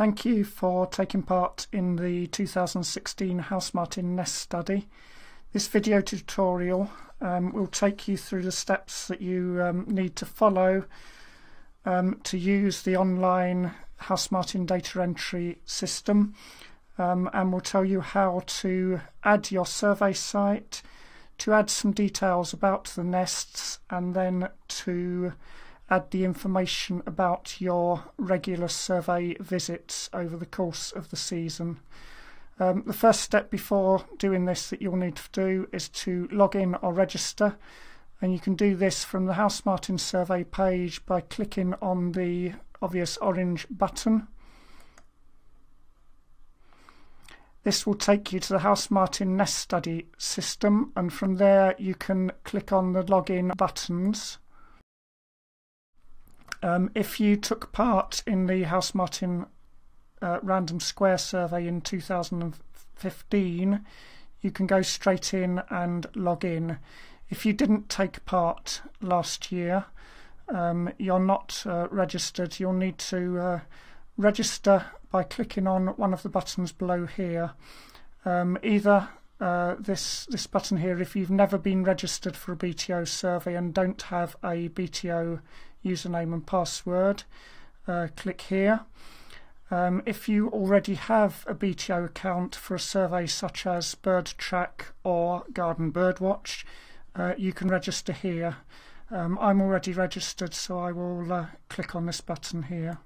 Thank you for taking part in the 2016 House Martin Nest Study. This video tutorial will take you through the steps that you need to follow to use the online House Martin data entry system, and will tell you how to add your survey site, to add some details about the nests, and then to add the information about your regular survey visits over the course of the season. The first step before doing this that you'll need to do is to log in or register, and you can do this from the House Martin survey page by clicking on the obvious orange button. This will take you to the House Martin Nest Study system, and from there you can click on the login buttons. If you took part in the House Martin Random Square survey in 2015, you can go straight in and log in. If you didn't take part last year, you're not registered, you'll need to register by clicking on one of the buttons below here. Either this button here if you've never been registered for a BTO survey and don't have a BTO username and password, click here. If you already have a BTO account for a survey such as Bird Track or Garden Bird Watch, you can register here. I'm already registered, so I will click on this button here.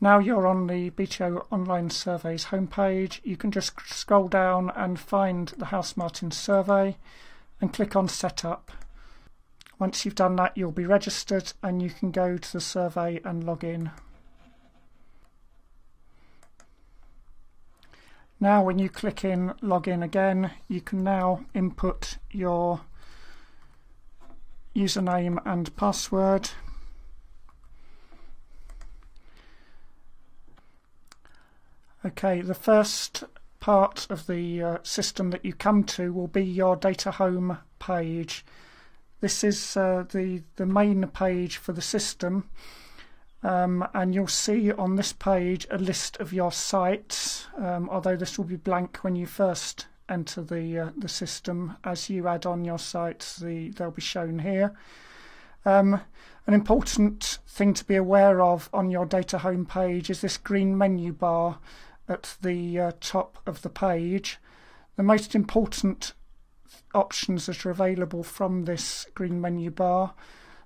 Now you're on the BTO Online Surveys homepage, you can just scroll down and find the House Martin survey and click on Setup. Once you've done that, you'll be registered and you can go to the survey and log in. Now when you click in Log In again, you can now input your username and password. Okay, the first part of the system that you come to will be your data home page. This is the main page for the system, and you'll see on this page a list of your sites, although this will be blank when you first enter the system. As you add on your sites, they'll be shown here. An important thing to be aware of on your data home page is this green menu bar at the top of the page. The most important options that are available from this green menu bar.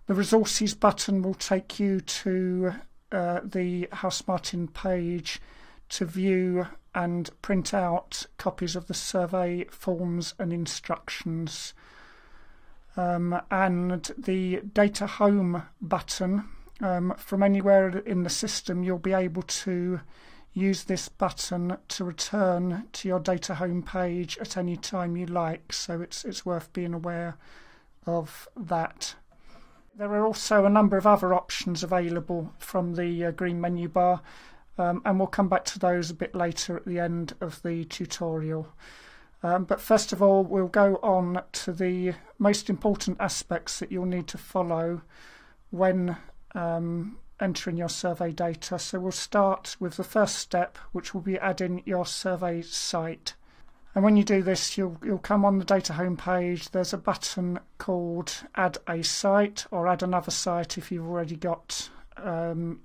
The resources button will take you to the House Martin page to view and print out copies of the survey forms and instructions. And the data home button, from anywhere in the system you'll be able to use this button to return to your data home page at any time you like, so it's worth being aware of that. There are also a number of other options available from the green menu bar, and we'll come back to those a bit later at the end of the tutorial. But first of all, we'll go on to the most important aspects that you'll need to follow when entering your survey data. So we'll start with the first step, which will be adding your survey site. And when you do this, you'll come on the data home page. There's a button called Add a Site, or Add another site if you've already got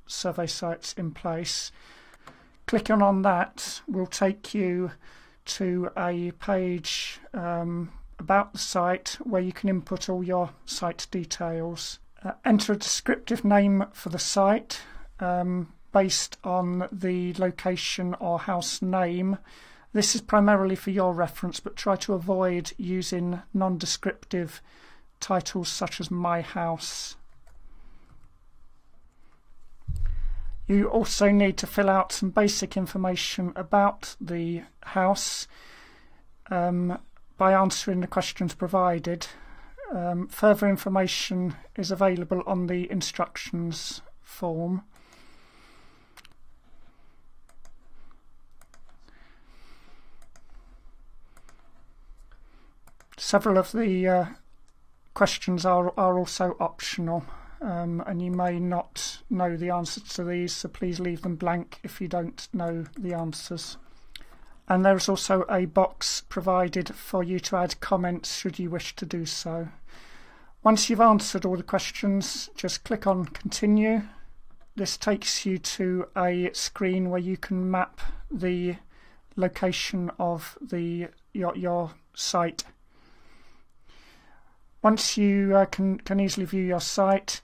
survey sites in place. Clicking on that will take you to a page about the site where you can input all your site details. Enter a descriptive name for the site based on the location or house name. This is primarily for your reference, but try to avoid using non-descriptive titles such as My House. You also need to fill out some basic information about the house by answering the questions provided. Further information is available on the instructions form. Several of the questions are also optional, and you may not know the answer to these, so please leave them blank if you don't know the answers. And there is also a box provided for you to add comments should you wish to do so. Once you've answered all the questions, just click on continue. This takes you to a screen where you can map the location of your site. Once you can easily view your site,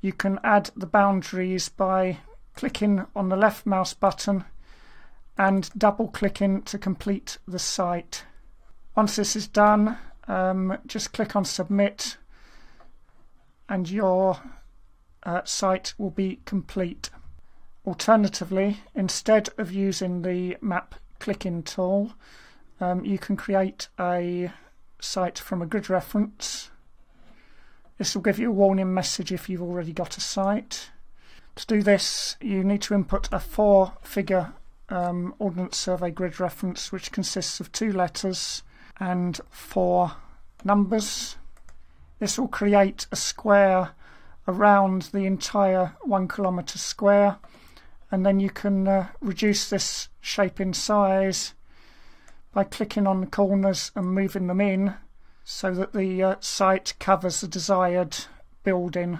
you can add the boundaries by clicking on the left mouse button and double clicking to complete the site. Once this is done, just click on submit and your site will be complete. Alternatively, instead of using the map clicking tool, you can create a site from a grid reference. This will give you a warning message if you've already got a site. To do this, you need to input a 4-figure Ordnance Survey grid reference, which consists of 2 letters and 4 numbers. This will create a square around the entire 1 kilometre square, and then you can reduce this shape in size by clicking on the corners and moving them in so that the site covers the desired building.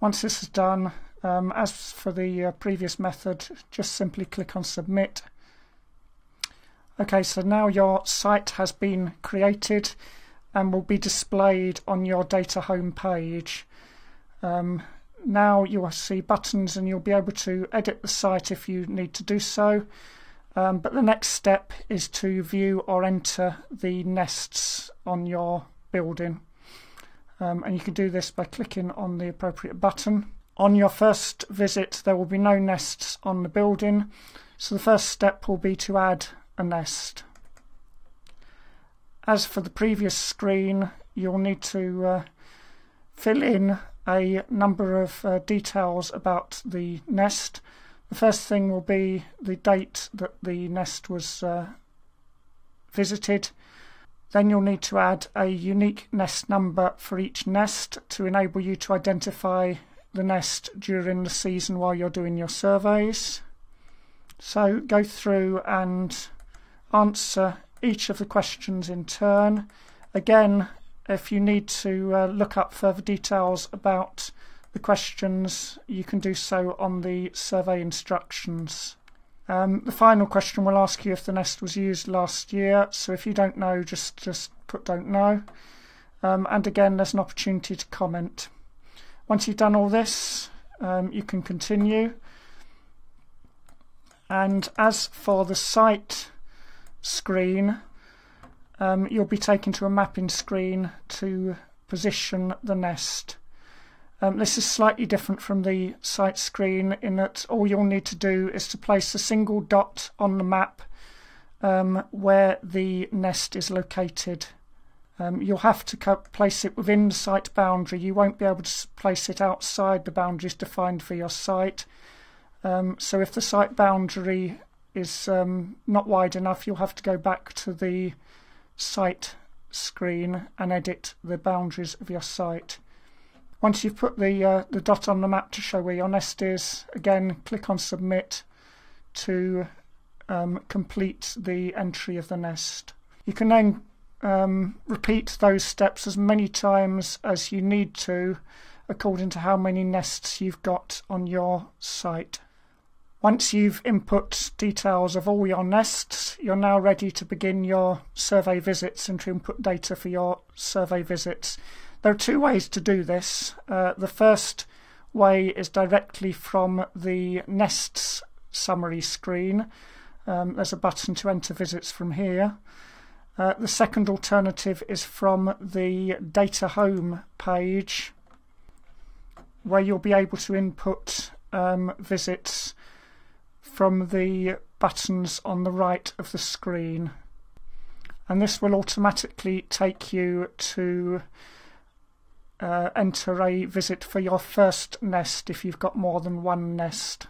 Once this is done, as for the previous method, just simply click on submit. Okay, so now your site has been created and will be displayed on your data home page. Now you will see buttons and you'll be able to edit the site if you need to do so, but the next step is to view or enter the nests on your building, and you can do this by clicking on the appropriate button. On your first visit, there will be no nests on the building, so the first step will be to add a nest. As for the previous screen, you'll need to fill in a number of details about the nest. The first thing will be the date that the nest was visited. Then you'll need to add a unique nest number for each nest to enable you to identify the nest during the season while you're doing your surveys. So go through and answer each of the questions in turn. Again, if you need to look up further details about the questions, you can do so on the survey instructions. The final question will ask you if the nest was used last year, so if you don't know, just put don't know. And again, there's an opportunity to comment. Once you've done all this, you can continue. And as for the site screen, you'll be taken to a mapping screen to position the nest. This is slightly different from the site screen in that all you'll need to do is to place a single dot on the map where the nest is located. You'll have to place it within the site boundary. You won't be able to place it outside the boundaries defined for your site. So if the site boundary is not wide enough, you'll have to go back to the site screen and edit the boundaries of your site. Once you've put the dot on the map to show where your nest is, again, click on submit to complete the entry of the nest. You can then repeat those steps as many times as you need to, according to how many nests you've got on your site. Once you've input details of all your nests, you're now ready to begin your survey visits and to input data for your survey visits. There are 2 ways to do this. The first way is directly from the nests summary screen. There's a button to enter visits from here. The second alternative is from the data home page, where you'll be able to input visits from the buttons on the right of the screen. And this will automatically take you to enter a visit for your first nest if you've got more than one nest.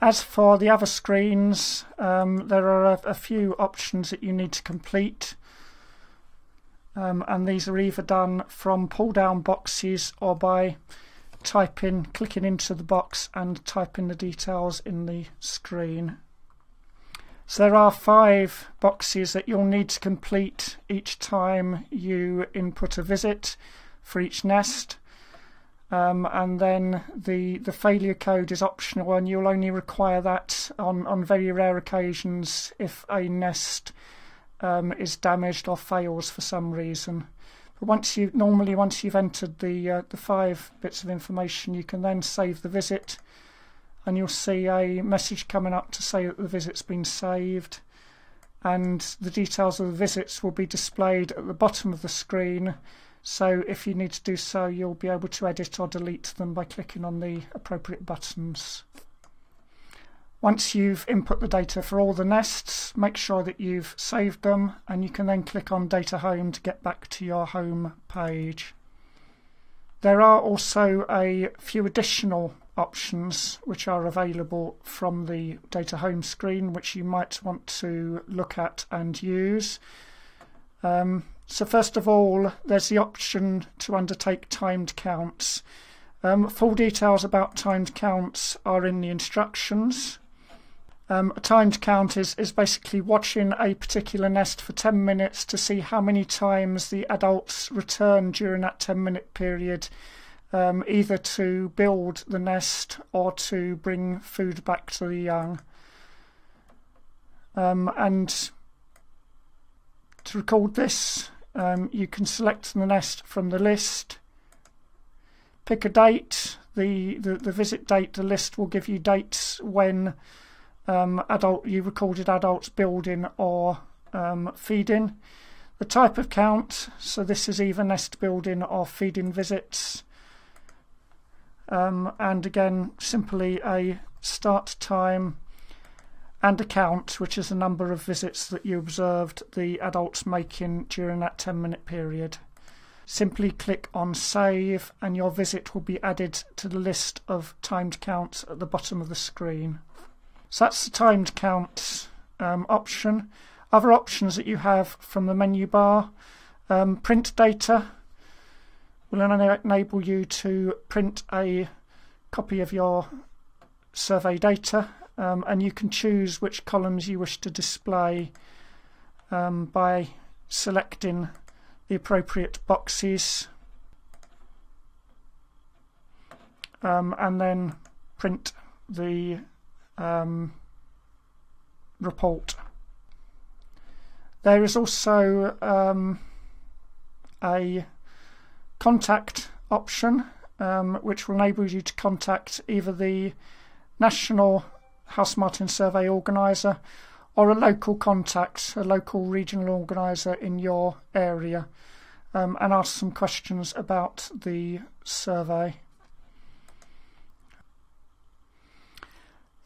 As for the other screens, there are a few options that you need to complete. and these are either done from pull down boxes or by clicking into the box and typing the details in the screen. So there are 5 boxes that you'll need to complete each time you input a visit for each nest, and then the failure code is optional, and you'll only require that on very rare occasions if a nest is damaged or fails for some reason. But once you've entered the 5 bits of information, you can then save the visit, and you'll see a message coming up to say that the visit's been saved, and the details of the visits will be displayed at the bottom of the screen. So if you need to do so, you'll be able to edit or delete them by clicking on the appropriate buttons. Once you've input the data for all the nests, make sure that you've saved them, and you can then click on Data Home to get back to your home page. There are also a few additional options which are available from the Data Home screen, which you might want to look at and use. So first of all, there's the option to undertake timed counts. Full details about timed counts are in the instructions. A timed count is basically watching a particular nest for 10 minutes to see how many times the adults return during that 10-minute period, either to build the nest or to bring food back to the young. And to record this, you can select the nest from the list, pick a date, the visit date. The list will give you dates when you recorded adults building or feeding. The type of count, so this is either nest building or feeding visits, and again simply a start time, and a count, which is the number of visits that you observed the adults making during that 10-minute period. Simply click on Save, and your visit will be added to the list of timed counts at the bottom of the screen. So that's the timed count option. Other options that you have from the menu bar, print data will enable you to print a copy of your survey data, and you can choose which columns you wish to display by selecting the appropriate boxes, and then print the report. There is also a contact option, which will enable you to contact either the National House Martin Survey organiser or a local contact, a local regional organiser in your area, and ask some questions about the survey.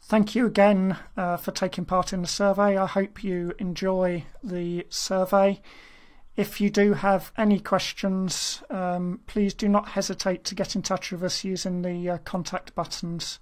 Thank you again for taking part in the survey. I hope you enjoy the survey. If you do have any questions, please do not hesitate to get in touch with us using the contact buttons.